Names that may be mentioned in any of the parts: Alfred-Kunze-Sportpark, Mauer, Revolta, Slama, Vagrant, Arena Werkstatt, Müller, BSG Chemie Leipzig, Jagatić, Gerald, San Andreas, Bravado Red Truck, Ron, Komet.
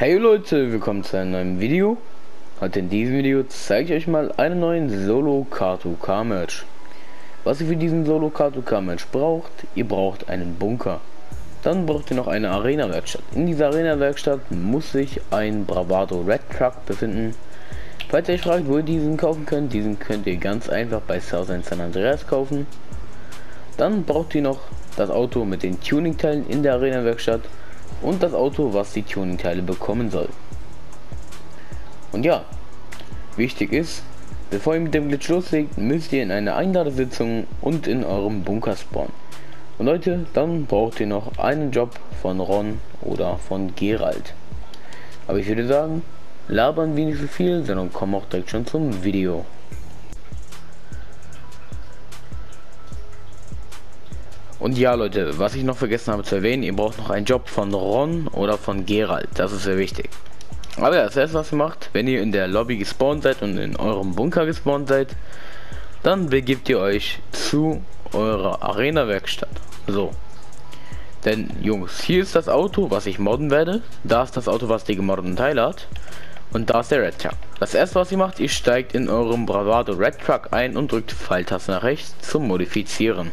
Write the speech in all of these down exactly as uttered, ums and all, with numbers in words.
Hey Leute, willkommen zu einem neuen Video. Heute in diesem Video zeige ich euch mal einen neuen Solo K zwei K Merch. Was ihr für diesen Solo K zwei K Merch braucht: Ihr braucht einen Bunker. Dann braucht ihr noch eine Arena Werkstatt. In dieser Arena Werkstatt muss sich ein Bravado Red Truck befinden. Falls ihr euch fragt, wo ihr diesen kaufen könnt, diesen könnt ihr ganz einfach bei San Andreas kaufen. Dann braucht ihr noch das Auto mit den Tuning-Teilen in der Arena Werkstatt und das Auto, was die Tuning-Teile bekommen soll. Und ja, wichtig ist, bevor ihr mit dem Glitch loslegt, müsst ihr in eine Einladesitzung und in eurem Bunker spawnen. Und Leute, dann braucht ihr noch einen Job von Ron oder von Gerald. Aber ich würde sagen, labern wir nicht so viel, sondern kommen auch direkt schon zum Video. Und ja Leute, was ich noch vergessen habe zu erwähnen, ihr braucht noch einen Job von Ron oder von Gerald, das ist sehr wichtig. Aber ja, das erste, was ihr macht, wenn ihr in der Lobby gespawnt seid und in eurem Bunker gespawnt seid, dann begibt ihr euch zu eurer Arena-Werkstatt. So. Denn Jungs, hier ist das Auto, was ich modden werde, da ist das Auto, was die gemoddeten Teile hat und da ist der Red Truck. Das erste, was ihr macht, ihr steigt in eurem Bravado Red Truck ein und drückt Pfeiltaste nach rechts zum Modifizieren.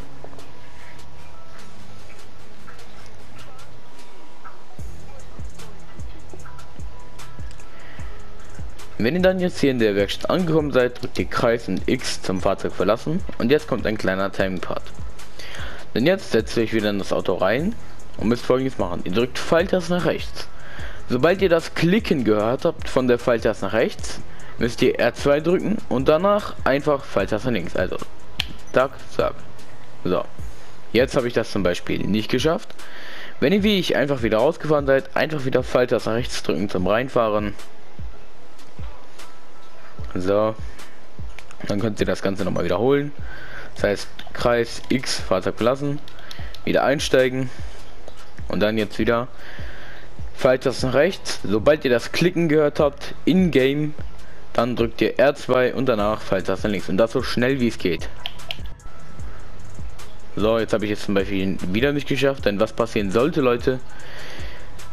Wenn ihr dann jetzt hier in der Werkstatt angekommen seid, drückt ihr Kreis und X zum Fahrzeug verlassen und jetzt kommt ein kleiner Timing-Part. Denn jetzt setzt ihr euch wieder in das Auto rein und müsst Folgendes machen. Ihr drückt Pfeiltaste nach rechts. Sobald ihr das Klicken gehört habt von der Pfeiltaste nach rechts, müsst ihr R zwei drücken und danach einfach Pfeiltaste links. Also, zack, zack. So, jetzt habe ich das zum Beispiel nicht geschafft. Wenn ihr wie ich einfach wieder rausgefahren seid, einfach wieder Pfeiltaste nach rechts drücken zum Reinfahren. So, dann könnt ihr das Ganze nochmal wiederholen. Das heißt, Kreis, X, Fahrzeug verlassen, wieder einsteigen und dann jetzt wieder Pfeiltaste nach rechts. Sobald ihr das Klicken gehört habt, in-game, dann drückt ihr R zwei und danach Pfeiltaste links. Und das so schnell wie es geht. So, jetzt habe ich es zum Beispiel wieder nicht geschafft, denn was passieren sollte, Leute?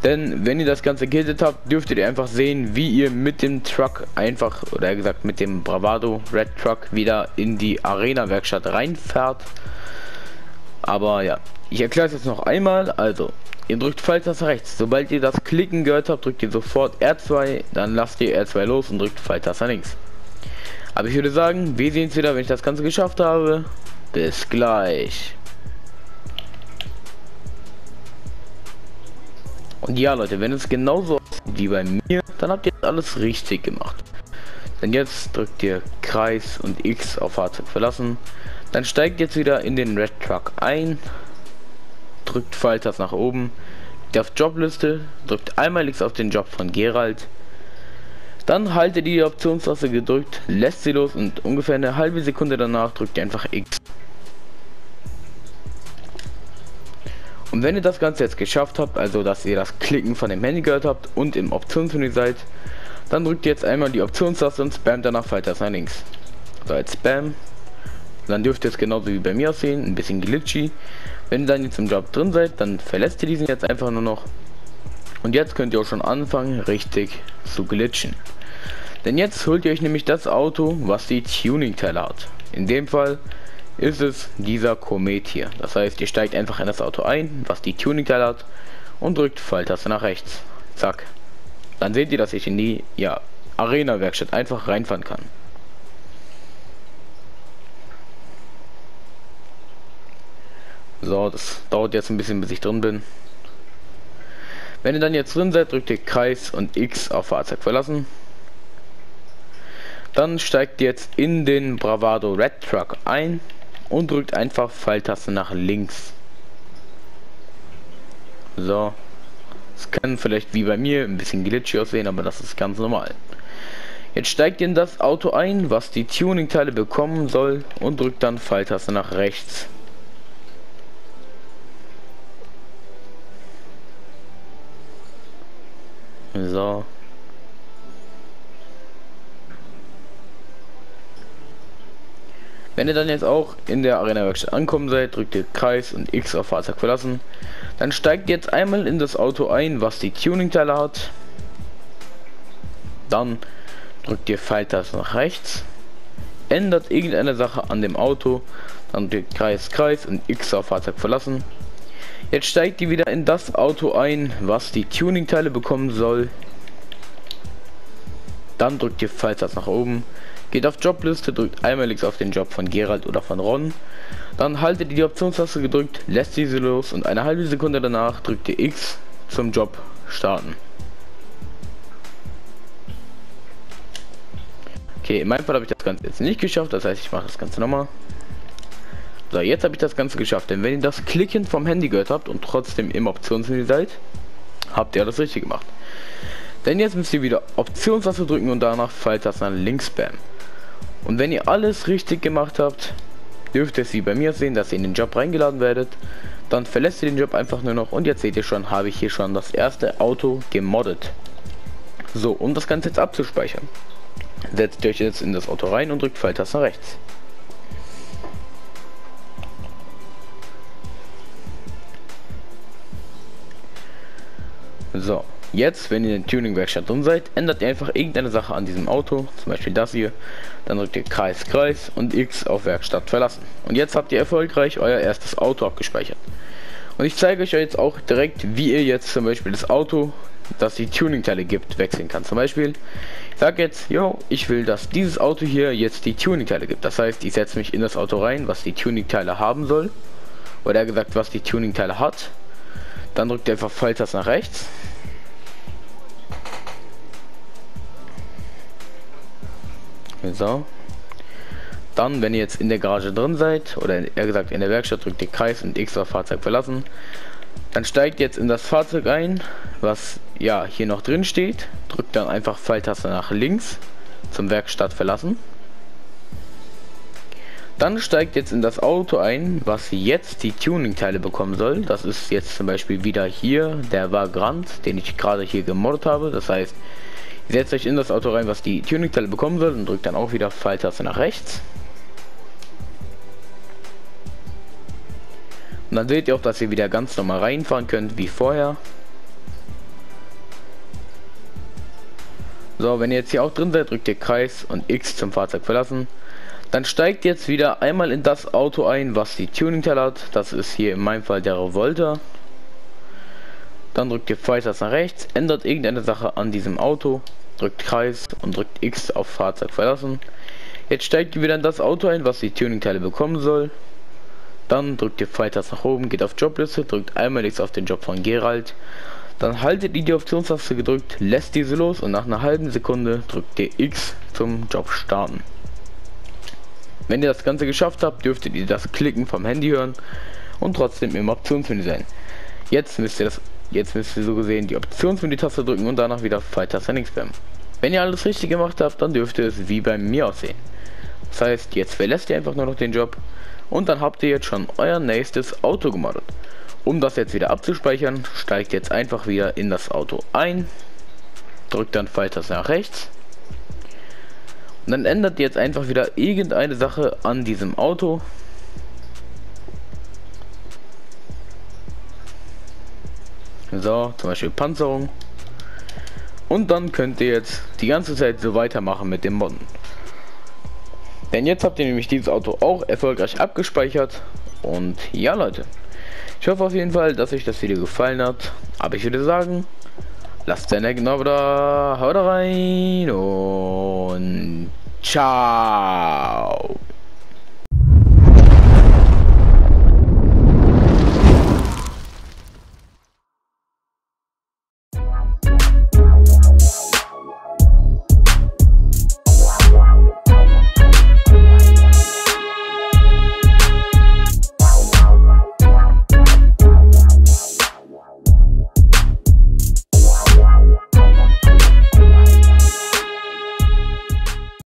Denn wenn ihr das Ganze gehittet habt, dürftet ihr einfach sehen, wie ihr mit dem Truck einfach, oder eher gesagt mit dem Bravado Red Truck wieder in die Arena Werkstatt reinfährt. Aber ja, ich erkläre es jetzt noch einmal. Also, ihr drückt Pfeiltaste rechts. Sobald ihr das Klicken gehört habt, drückt ihr sofort R zwei, dann lasst ihr R zwei los und drückt Pfeiltaste links. Aber ich würde sagen, wir sehen uns wieder, wenn ich das Ganze geschafft habe. Bis gleich. Und ja Leute, wenn es genauso aussieht wie bei mir, dann habt ihr alles richtig gemacht. Denn jetzt drückt ihr Kreis und X auf Fahrzeug verlassen. Dann steigt jetzt wieder in den Red Truck ein. Drückt Pfeiltaste nach oben. Geht auf Jobliste. Drückt einmal X auf den Job von Gerald. Dann haltet ihr die Optionstaste gedrückt, lässt sie los und ungefähr eine halbe Sekunde danach drückt ihr einfach X. Und wenn ihr das Ganze jetzt geschafft habt, also dass ihr das Klicken von dem Handy gehört habt und im Optionsmenü seid, dann drückt ihr jetzt einmal die Optionstaste und spammt danach Pfeiltaste nach links. So, jetzt Spam. Dann dürft ihr es genauso wie bei mir aussehen, ein bisschen glitchy. Wenn ihr dann jetzt im Job drin seid, dann verlässt ihr diesen jetzt einfach nur noch. Und jetzt könnt ihr auch schon anfangen, richtig zu glitchen. Denn jetzt holt ihr euch nämlich das Auto, was die Tuning-Teile hat. In dem Fall ist es dieser Komet hier. Das heißt, ihr steigt einfach in das Auto ein, was die Tuning-Teile hat, und drückt Pfeiltaste nach rechts. Zack. Dann seht ihr, dass ich in die ja, Arena-Werkstatt einfach reinfahren kann. So, das dauert jetzt ein bisschen, bis ich drin bin. Wenn ihr dann jetzt drin seid, drückt ihr Kreis und X auf Fahrzeug verlassen. Dann steigt ihr jetzt in den Bravado Red Truck ein und drückt einfach Pfeiltaste nach links. So, es kann vielleicht wie bei mir ein bisschen glitchy aussehen, aber das ist ganz normal. Jetzt steigt ihr in das Auto ein, was die Tuning-Teile bekommen soll, und drückt dann Pfeiltaste nach rechts. So. Wenn ihr dann jetzt auch in der Arena Werkstatt ankommen seid, drückt ihr Kreis und X auf Fahrzeug verlassen. Dann steigt ihr jetzt einmal in das Auto ein, was die Tuning-Teile hat. Dann drückt ihr Pfeiltaste nach rechts, ändert irgendeine Sache an dem Auto, dann drückt Kreis, Kreis und X auf Fahrzeug verlassen. Jetzt steigt ihr wieder in das Auto ein, was die Tuningteile bekommen soll. Dann drückt ihr Pfeiltaste nach oben, geht auf Jobliste, drückt einmal links auf den Job von Gerald oder von Ron. Dann haltet ihr die Optionstaste gedrückt, lässt diese los und eine halbe Sekunde danach drückt ihr X zum Job starten. Okay, in meinem Fall habe ich das Ganze jetzt nicht geschafft, das heißt, ich mache das Ganze nochmal. So, jetzt habe ich das Ganze geschafft, denn wenn ihr das Klicken vom Handy gehört habt und trotzdem im Optionsmenü seid, habt ihr das richtig gemacht. Denn jetzt müsst ihr wieder Optionstaste drücken und danach Pfeiltaste nach links spammen. Und wenn ihr alles richtig gemacht habt, dürft ihr es wie bei mir sehen, dass ihr in den Job reingeladen werdet. Dann verlässt ihr den Job einfach nur noch und jetzt seht ihr schon, habe ich hier schon das erste Auto gemoddet. So, um das Ganze jetzt abzuspeichern, setzt ihr euch jetzt in das Auto rein und drückt Pfeiltaste nach rechts. So, jetzt, wenn ihr in der Tuning-Werkstatt drin seid, ändert ihr einfach irgendeine Sache an diesem Auto, zum Beispiel das hier. Dann drückt ihr Kreis, Kreis und X auf Werkstatt verlassen. Und jetzt habt ihr erfolgreich euer erstes Auto abgespeichert. Und ich zeige euch jetzt auch direkt, wie ihr jetzt zum Beispiel das Auto, das die Tuning-Teile gibt, wechseln kann. Zum Beispiel, ich sage jetzt, yo, ich will, dass dieses Auto hier jetzt die Tuning-Teile gibt. Das heißt, ich setze mich in das Auto rein, was die Tuning-Teile haben soll. Oder eher gesagt, was die Tuning-Teile hat. Dann drückt ihr einfach Pfeiltaste nach rechts. So. Dann, wenn ihr jetzt in der Garage drin seid, oder eher gesagt in der Werkstatt, drückt ihr Kreis und X auf Fahrzeug verlassen. Dann steigt jetzt in das Fahrzeug ein, was ja hier noch drin steht. Drückt dann einfach Pfeiltaste nach links zum Werkstatt verlassen. Dann steigt jetzt in das Auto ein, was jetzt die Tuning-Teile bekommen soll. Das ist jetzt zum Beispiel wieder hier der Vagrant, den ich gerade hier gemoddet habe. Das heißt, ihr setzt euch in das Auto rein, was die Tuning-Teile bekommen soll und drückt dann auch wieder Pfeiltaste nach rechts. Und dann seht ihr auch, dass ihr wieder ganz normal reinfahren könnt, wie vorher. So, wenn ihr jetzt hier auch drin seid, drückt ihr Kreis und X zum Fahrzeug verlassen. Dann steigt jetzt wieder einmal in das Auto ein, was die Tuning-Teile hat. Das ist hier in meinem Fall der Revolta. Dann drückt ihr Pfeiltaste nach rechts, ändert irgendeine Sache an diesem Auto, drückt Kreis und drückt X auf Fahrzeug verlassen. Jetzt steigt ihr wieder in das Auto ein, was die Tuning-Teile bekommen soll. Dann drückt ihr Pfeiltaste nach oben, geht auf Jobliste, drückt einmal links auf den Job von Gerald. Dann haltet ihr die Optionstaste gedrückt, lässt diese los und nach einer halben Sekunde drückt ihr X zum Job starten. Wenn ihr das Ganze geschafft habt, dürftet ihr das Klicken vom Handy hören und trotzdem im Optionsmenü sein. Jetzt müsst ihr das, jetzt müsst ihr so gesehen die Optionsmenü-Taste drücken und danach wieder Pfeiltaste links spammen. Wenn ihr alles richtig gemacht habt, dann dürfte es wie bei mir aussehen. Das heißt, jetzt verlässt ihr einfach nur noch den Job und dann habt ihr jetzt schon euer nächstes Auto gemoddet. Um das jetzt wieder abzuspeichern, steigt jetzt einfach wieder in das Auto ein, drückt dann Pfeiltaste nach rechts. Und dann ändert ihr jetzt einfach wieder irgendeine Sache an diesem Auto. So, zum Beispiel Panzerung. Und dann könnt ihr jetzt die ganze Zeit so weitermachen mit dem Modden. Denn jetzt habt ihr nämlich dieses Auto auch erfolgreich abgespeichert. Und ja, Leute. Ich hoffe auf jeden Fall, dass euch das Video gefallen hat. Aber ich würde sagen, lasst ein Like da, haut rein und ciao.